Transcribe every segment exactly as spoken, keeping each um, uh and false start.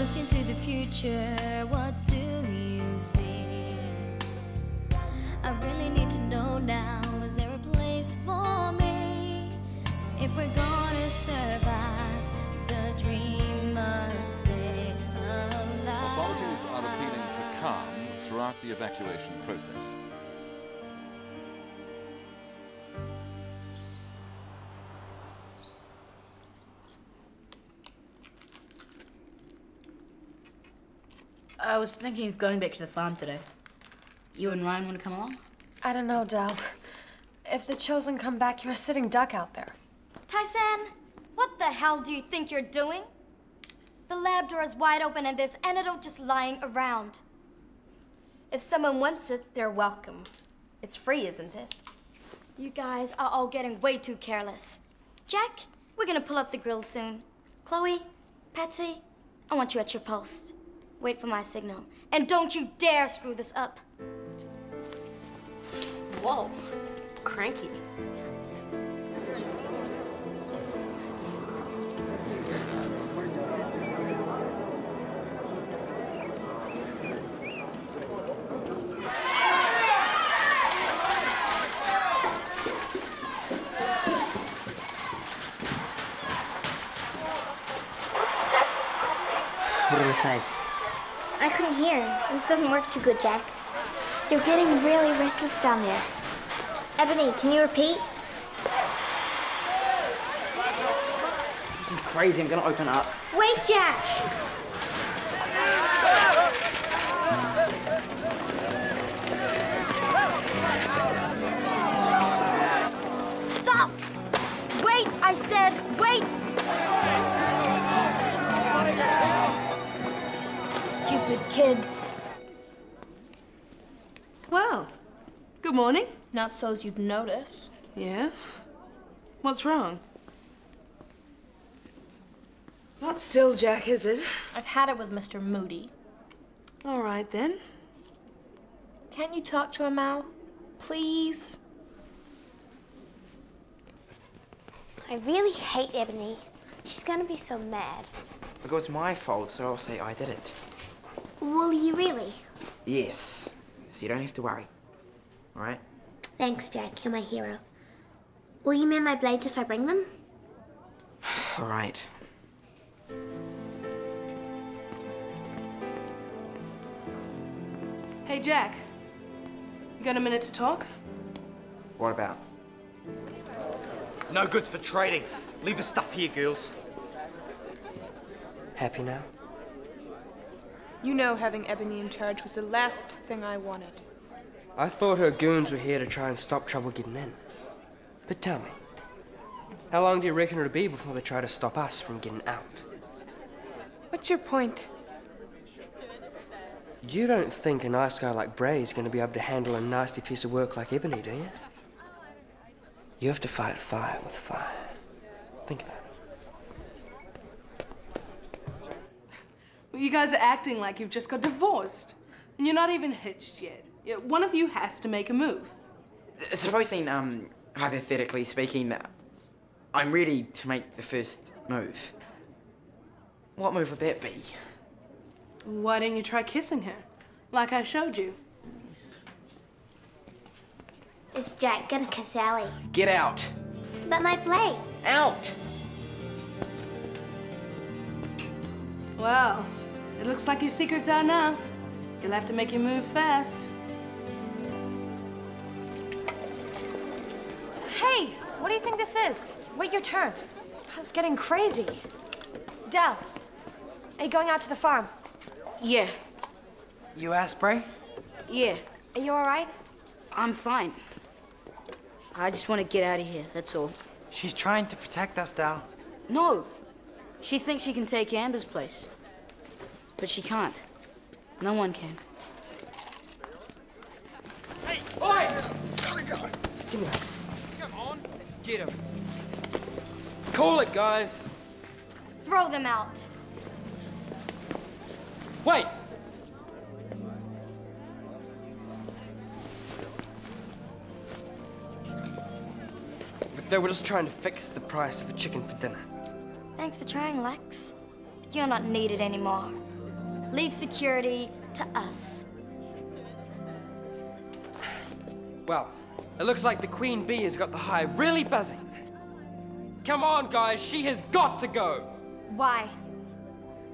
look into the future, what do you see? I really need to know now, is there a place for me? If we're gonna survive, the dream must stay alive. Authorities are appealing for calm throughout the evacuation process. I was thinking of going back to the farm today. You and Ryan want to come along? I don't know, Dal. If the Chosen come back, you're a sitting duck out there. Tyson, what the hell do you think you're doing? The lab door is wide open and there's antidote just lying around. If someone wants it, they're welcome. It's free, isn't it? You guys are all getting way too careless. Jack, we're gonna pull up the grill soon. Chloe, Patsy, I want you at your post. Wait for my signal. And don't you dare screw this up. Whoa, cranky. What do they say? I couldn't hear. This doesn't work too good, Jack. You're getting really restless down there. Ebony, can you repeat? This is crazy. I'm gonna open up. Wait, Jack! Stop! Wait, I said wait! Stupid kids. Well, good morning. Not so as you'd notice. Yeah? What's wrong? It's not still, Jack, is it? I've had it with Mister Moody. All right, then. Can't you talk to him, Al? Please? I really hate Ebony. She's gonna be so mad. Look, it was my fault, so I'll say I did it. Will you really? Yes. So you don't have to worry. All right? Thanks, Jack. You're my hero. Will you mend my blades if I bring them? All right. Hey, Jack. You got a minute to talk? What about? No goods for trading. Leave the stuff here, girls. Happy now? You know having Ebony in charge was the last thing I wanted. I thought her goons were here to try and stop trouble getting in. But tell me, how long do you reckon it'll be before they try to stop us from getting out? What's your point? You don't think a nice guy like Bray is going to be able to handle a nasty piece of work like Ebony, do you? You have to fight fire with fire. Think about it. You guys are acting like you've just got divorced. And you're not even hitched yet. One of you has to make a move. Supposing, um, hypothetically speaking, I'm ready to make the first move. What move would that be? Why don't you try kissing her, like I showed you? Is Jack gonna kiss Allie? Get out. But my plate. Out! Well. It looks like your secret's out now. You'll have to make your move fast. Hey, what do you think this is? Wait your turn. It's getting crazy. Dal, are you going out to the farm? Yeah. You asked Bray? Yeah. Are you all right? I'm fine. I just want to get out of here, that's all. She's trying to protect us, Dal. No. She thinks she can take Amber's place. But she can't. No one can. Hey! Oi! Give me that. Come on, let's get him. Call it, guys. Throw them out. Wait! But they were just trying to fix the price of a chicken for dinner. Thanks for trying, Lex. You're not needed anymore. Leave security to us. Well, it looks like the Queen Bee has got the hive really buzzing. Come on, guys, she has got to go. Why?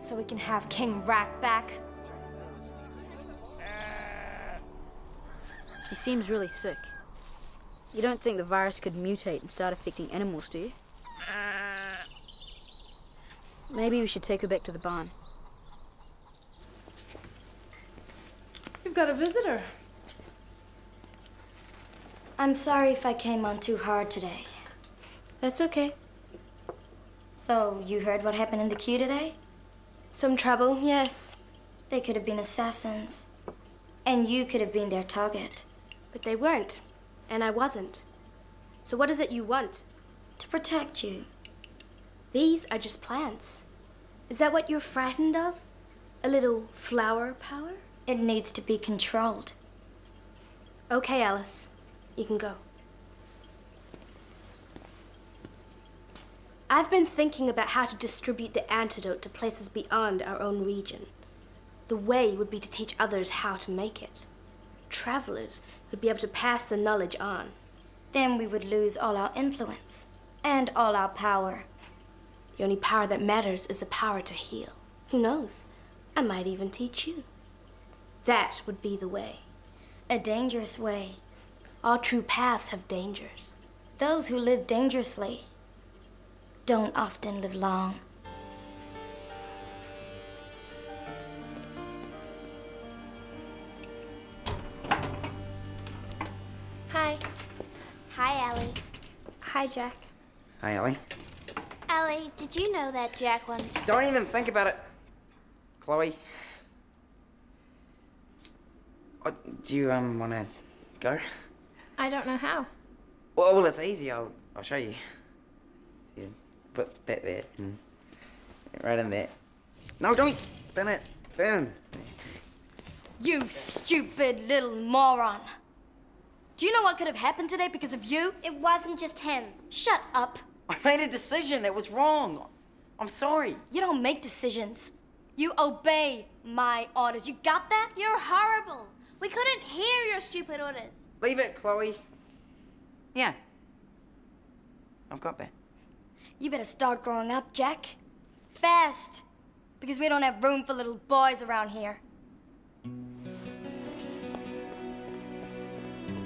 So we can have King Rack back? She seems really sick. You don't think the virus could mutate and start affecting animals, do you? Maybe we should take her back to the barn. You've got a visitor. I'm sorry if I came on too hard today. That's okay. So, you heard what happened in the queue today? Some trouble, yes. They could have been assassins. And you could have been their target. But they weren't. And I wasn't. So what is it you want? To protect you. These are just plants. Is that what you're frightened of? A little flower power? It needs to be controlled. Okay, Alice. You can go. I've been thinking about how to distribute the antidote to places beyond our own region. The way would be to teach others how to make it. Travelers would be able to pass the knowledge on. Then we would lose all our influence and all our power. The only power that matters is the power to heal. Who knows? I might even teach you. That would be the way. A dangerous way. All true paths have dangers. Those who live dangerously don't often live long. Hi. Hi, Ellie. Hi, Jack. Hi, Ellie. Ellie, did you know that Jack once... Don't even think about it, Chloe. Oh, do you um want to go? I don't know how. Well, well, it's easy. I'll I'll show you. So you put that there and right in there. No, don't spin it. Boom. You stupid little moron. Do you know what could have happened today because of you? It wasn't just him. Shut up. I made a decision. It was wrong. I'm sorry. You don't make decisions. You obey my orders. You got that? You're horrible. We couldn't hear your stupid orders. Leave it, Chloe. Yeah. I've got that. You better start growing up, Jack. Fast. Because we don't have room for little boys around here.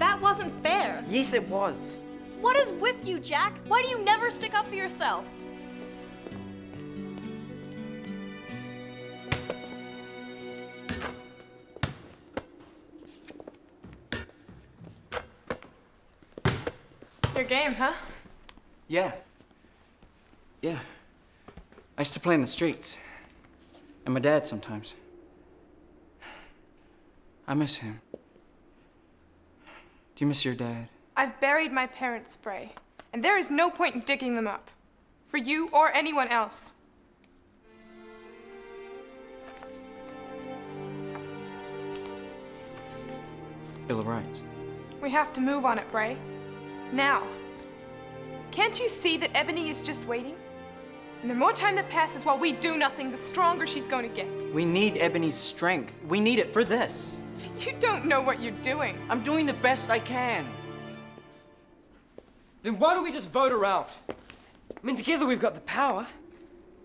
That wasn't fair. Yes, it was. What is with you, Jack? Why do you never stick up for yourself? Your game, huh? Yeah. Yeah. I used to play in the streets. And my dad sometimes. I miss him. Do you miss your dad? I've buried my parents, Bray, and there is no point in digging them up, for you or anyone else. Bill of Rights. We have to move on it, Bray. Now. Can't you see that Ebony is just waiting? And the more time that passes while we do nothing, the stronger she's going to get. We need Ebony's strength. We need it for this. You don't know what you're doing. I'm doing the best I can. Then why don't we just vote her out? I mean, together we've got the power,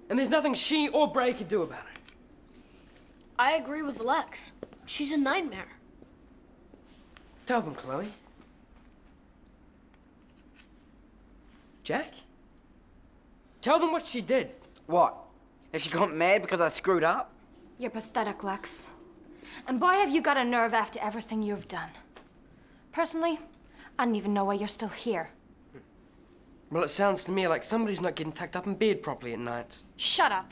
and there's nothing she or Bray could do about it. I agree with Lex. She's a nightmare. Tell them, Chloe. Jack? Tell them what she did. What? That she got mad because I screwed up? You're pathetic, Lex. And boy, have you got a nerve after everything you've done. Personally, I don't even know why you're still here. Well, it sounds to me like somebody's not getting tucked up in bed properly at nights. Shut up.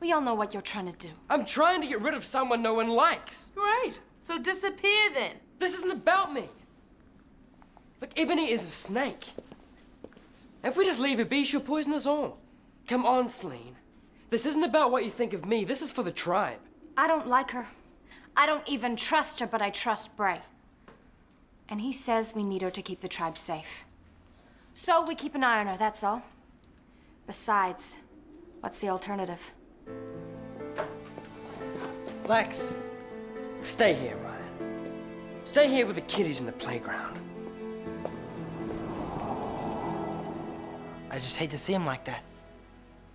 We all know what you're trying to do. I'm trying to get rid of someone no one likes. Right. So disappear then. This isn't about me. Look, Ebony is a snake. If we just leave her be, she'll poison us all. Come on, Celine. This isn't about what you think of me. This is for the tribe. I don't like her. I don't even trust her, but I trust Bray. And he says we need her to keep the tribe safe. So we keep an eye on her, that's all. Besides, what's the alternative? Lex, stay here, Ryan. Stay here with the kiddies in the playground. I just hate to see him like that,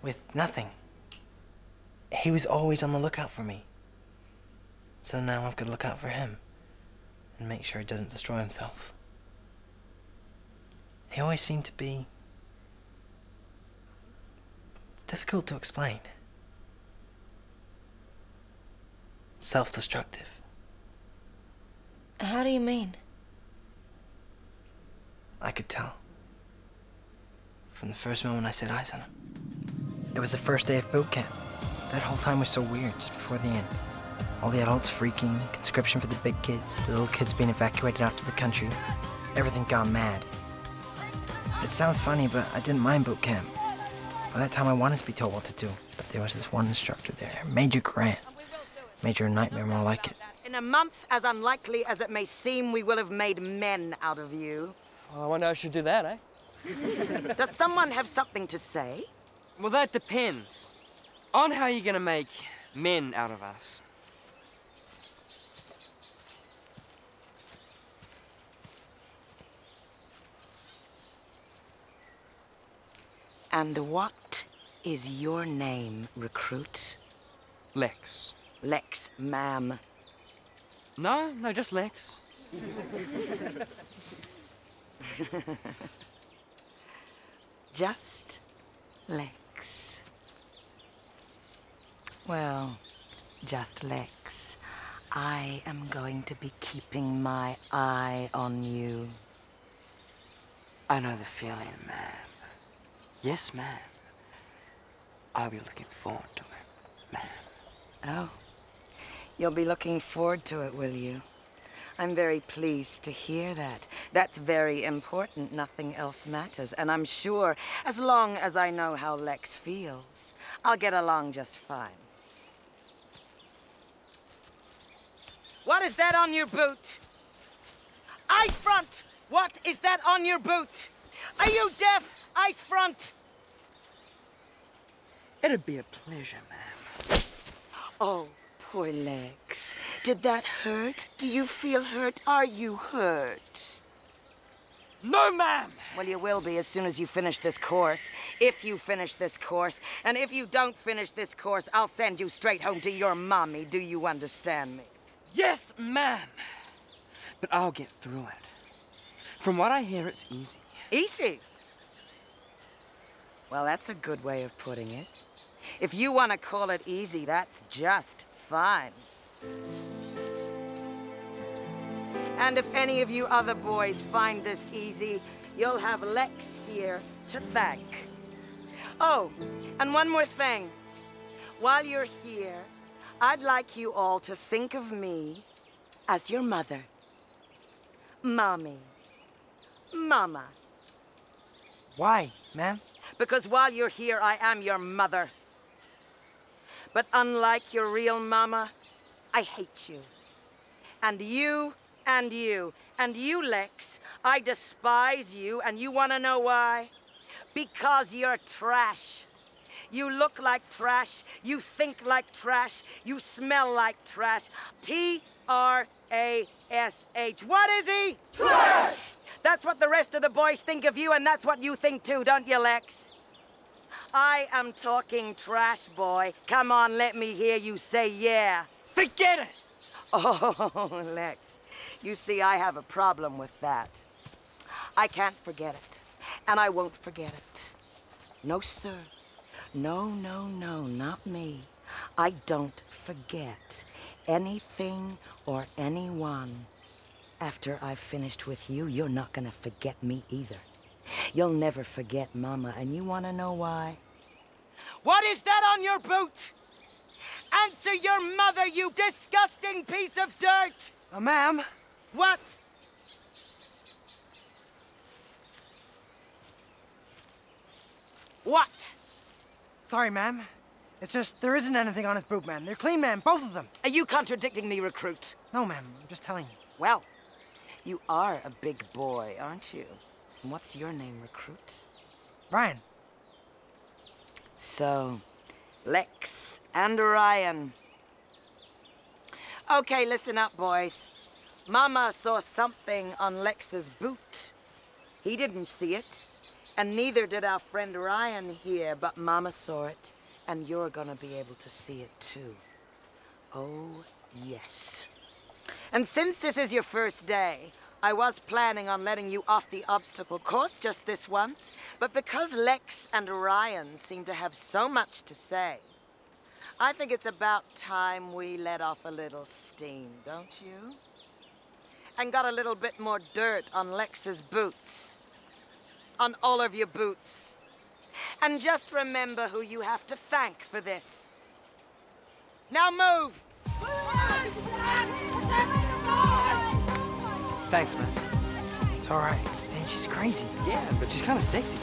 with nothing. He was always on the lookout for me. So now I've got to look out for him and make sure he doesn't destroy himself. He always seemed to be... It's difficult to explain. Self-destructive. How do you mean? I could tell. From the first moment I set eyes on him. It was the first day of boot camp. That whole time was so weird, just before the end. All the adults freaking, conscription for the big kids, the little kids being evacuated out to the country. Everything gone mad. It sounds funny, but I didn't mind boot camp. By that time, I wanted to be told what to do, but there was this one instructor there, Major Grant. Major Nightmare, more like it. In a month, as unlikely as it may seem, we will have made men out of you. Well, I wonder how I should do that, eh? Does someone have something to say? Well, that depends on how you're gonna make men out of us. And what is your name, recruit? Lex. Lex, ma'am. No, no, just Lex. Just Lex. Well, just Lex. I am going to be keeping my eye on you. I know the feeling, ma'am. Yes, ma'am. I'll be looking forward to it, ma'am. Oh. You'll be looking forward to it, will you? I'm very pleased to hear that. That's very important. Nothing else matters. And I'm sure, as long as I know how Lex feels, I'll get along just fine. What is that on your boot? Ice front! What is that on your boot? Are you deaf? Ice front! It'd be a pleasure, ma'am. Oh, poor Lex. Did that hurt? Do you feel hurt? Are you hurt? No, ma'am! Well, you will be as soon as you finish this course. If you finish this course. And if you don't finish this course, I'll send you straight home to your mommy. Do you understand me? Yes, ma'am. But I'll get through it. From what I hear, it's easy. Easy? Well, that's a good way of putting it. If you want to call it easy, that's just fine. And if any of you other boys find this easy, you'll have Lex here to thank. Oh, and one more thing. While you're here, I'd like you all to think of me as your mother. Mommy. Mama. Why, ma'am? Because while you're here, I am your mother. But unlike your real mama, I hate you. And you, and you, and you, Lex, I despise you, and you want to know why? Because you're trash. You look like trash, you think like trash, you smell like trash. T R A S H. What is he? Trash! That's what the rest of the boys think of you, and that's what you think too, don't you, Lex? I am talking trash, boy. Come on, let me hear you say yeah. Forget it! Oh, Lex, you see, I have a problem with that. I can't forget it, and I won't forget it. No, sir. No, no, no, not me. I don't forget anything or anyone. After I've finished with you, you're not gonna forget me either. You'll never forget Mama, and you wanna know why? What is that on your boot? Answer your mother, you disgusting piece of dirt! Uh, ma'am? What? What? Sorry, ma'am. It's just, there isn't anything on his boot, ma'am. They're clean, ma'am, both of them. Are you contradicting me, recruit? No, ma'am, I'm just telling you. Well. You are a big boy, aren't you? And what's your name, recruit? Ryan. So, Lex and Ryan. Okay, listen up, boys. Mama saw something on Lex's boot. He didn't see it, and neither did our friend Ryan here, but Mama saw it, and you're gonna be able to see it too. Oh, yes. And since this is your first day, I was planning on letting you off the obstacle course just this once, but because Lex and Ryan seem to have so much to say, I think it's about time we let off a little steam, don't you? And got a little bit more dirt on Lex's boots. On all of your boots. And just remember who you have to thank for this. Now move! Thanks, man. It's all right. Man, she's crazy. Yeah, but she's kind of sexy.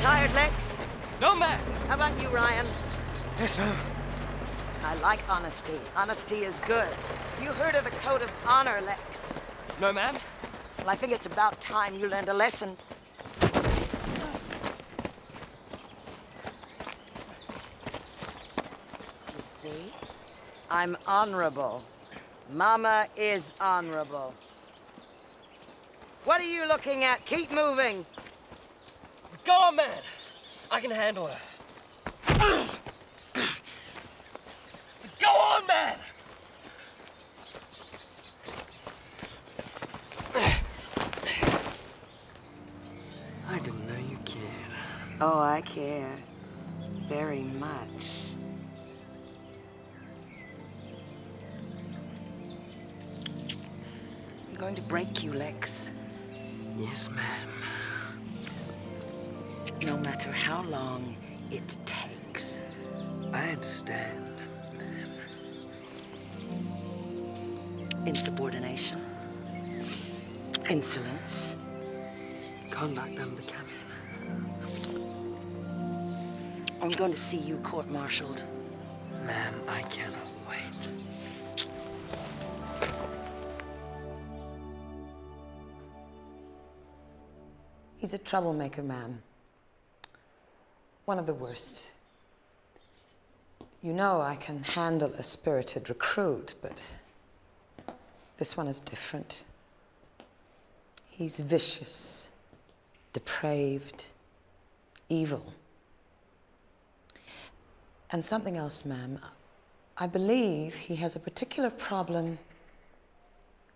Tired, Lex? No, ma'am. How about you, Ryan? Yes, ma'am. I like honesty. Honesty is good. You heard of the code of honor, Lex? No, ma'am. Well, I think it's about time you learned a lesson. You see? I'm honorable. Mama is honorable. What are you looking at? Keep moving. Go on, man! I can handle her. Go on, man! I didn't know you cared. Oh, I care. Very much. I'm going to break you, Lex. Yes, ma'am. No matter how long it takes. I understand, ma'am. Insubordination. Insolence. Conduct unbecoming. I'm going to see you court-martialed. Ma'am, I cannot wait. He's a troublemaker, ma'am. One of the worst. You know I can handle a spirited recruit, but this one is different. He's vicious, depraved, evil. And something else, ma'am. I believe he has a particular problem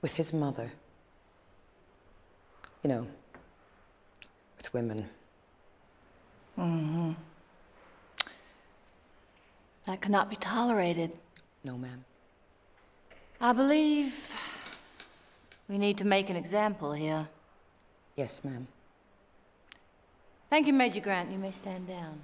with his mother. You know, with women. Mm-hmm. That cannot be tolerated. No, ma'am. I believe we need to make an example here. Yes, ma'am. Thank you, Major Grant. You may stand down.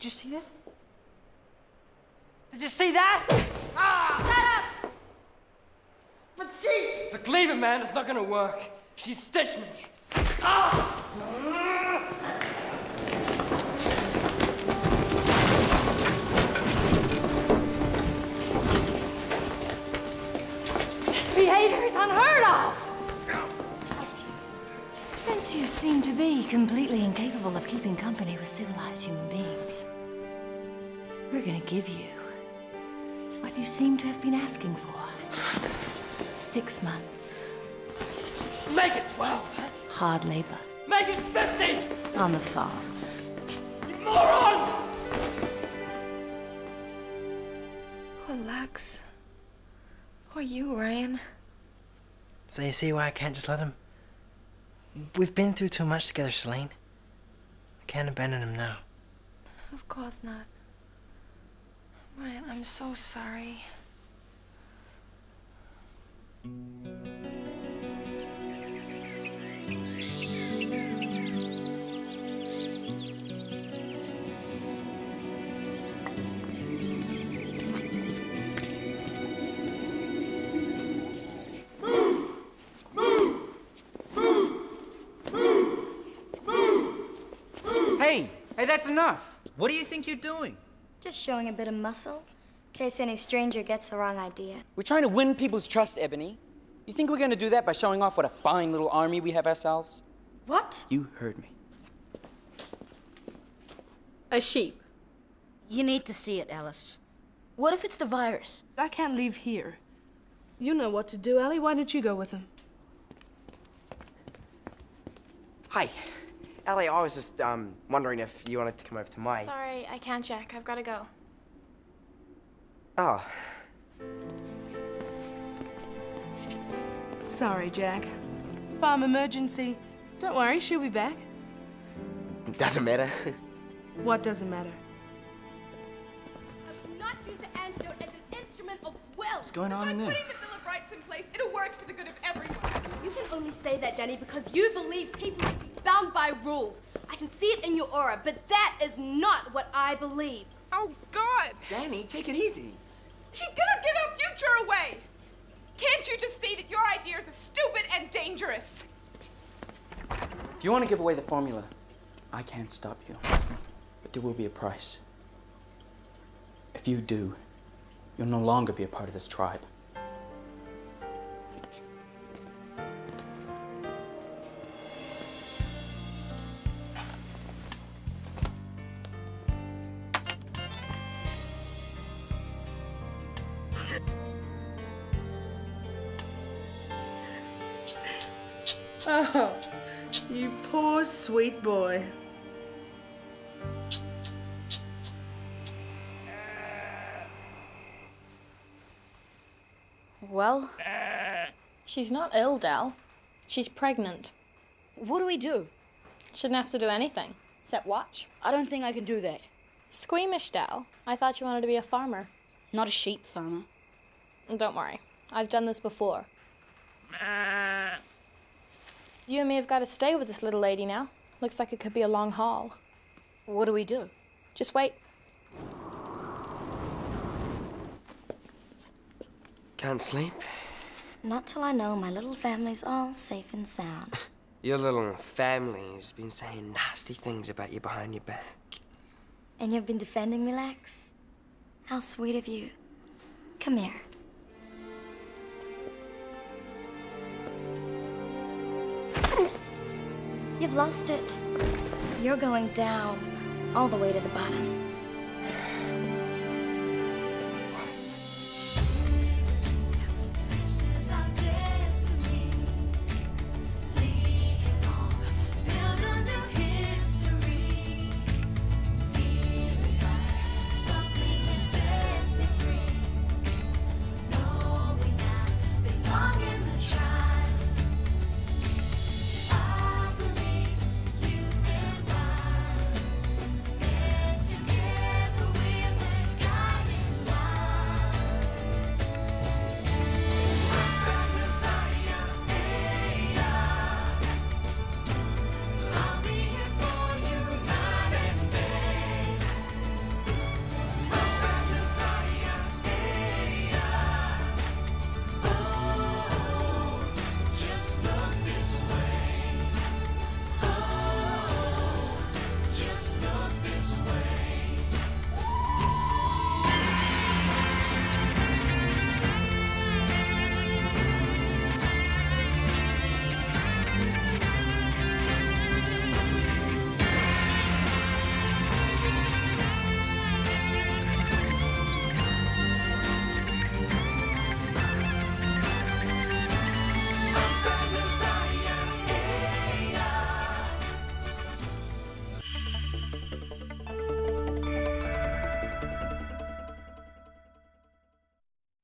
Did you see that? Did you see that? Ah! Shut up! But she... Look, leave it, man. It's not gonna work. She stitched me. Ah! This behavior is unheard of! Since you seem to be completely incapable of keeping company with civilized human beings, we're gonna give you what you seem to have been asking for. Six months. Make it twelve! Hard labor. Make it fifty! On the farms. You morons! Poor Lex. Poor you, Ryan. So you see why I can't just let him? We've been through too much together, Selene. I can't abandon him now. Of course not. Ryan, I'm so sorry. Hey, that's enough. What do you think you're doing? Just showing a bit of muscle, in case any stranger gets the wrong idea. We're trying to win people's trust, Ebony. You think we're gonna do that by showing off what a fine little army we have ourselves? What? You heard me. A sheep. You need to see it, Alice. What if it's the virus? I can't leave here. You know what to do, Ellie. Why don't you go with him? Hi. Ellie, I was just um, wondering if you wanted to come over to mine. Sorry, I can't, Jack. I've got to go. Oh. Sorry, Jack. It's a farm emergency. Don't worry, she'll be back. Doesn't matter. What doesn't matter? I will not use the antidote as an instrument of will. What's going on in there? By putting the Bill of Rights in place, it'll work for the good of everyone. You can only say that, Danny, because you believe people should be bound by rules. I can see it in your aura, but that is not what I believe. Oh, God! Danny, take it easy. She's gonna give our future away! Can't you just see that your ideas are stupid and dangerous? If you want to give away the formula, I can't stop you. But there will be a price. If you do, you'll no longer be a part of this tribe. Oh, you poor sweet boy. Well, she's not ill, Dal. She's pregnant. What do we do? Shouldn't have to do anything, except watch. I don't think I can do that. Squeamish, Dal. I thought you wanted to be a farmer. Not a sheep farmer. Don't worry. I've done this before. You and me have got to stay with this little lady now. Looks like it could be a long haul. What do we do? Just wait. Can't sleep? Not till I know my little family's all safe and sound. Your little family's been saying nasty things about you behind your back. And you've been defending me, Lex? How sweet of you. Come here. You've lost it. You're going down, all the way to the bottom.